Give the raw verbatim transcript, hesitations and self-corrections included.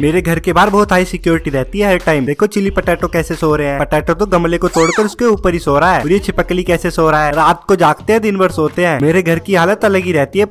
मेरे घर के बाहर बहुत हाई सिक्योरिटी रहती है हर टाइम। देखो चिली पटेटो कैसे सो रहे हैं, पटेटो तो गमले को तोड़कर उसके ऊपर ही सो रहा है। और ये छिपकली कैसे सो रहा है, रात को जागते हैं दिन भर सोते हैं। मेरे घर की हालत अलग ही रहती है।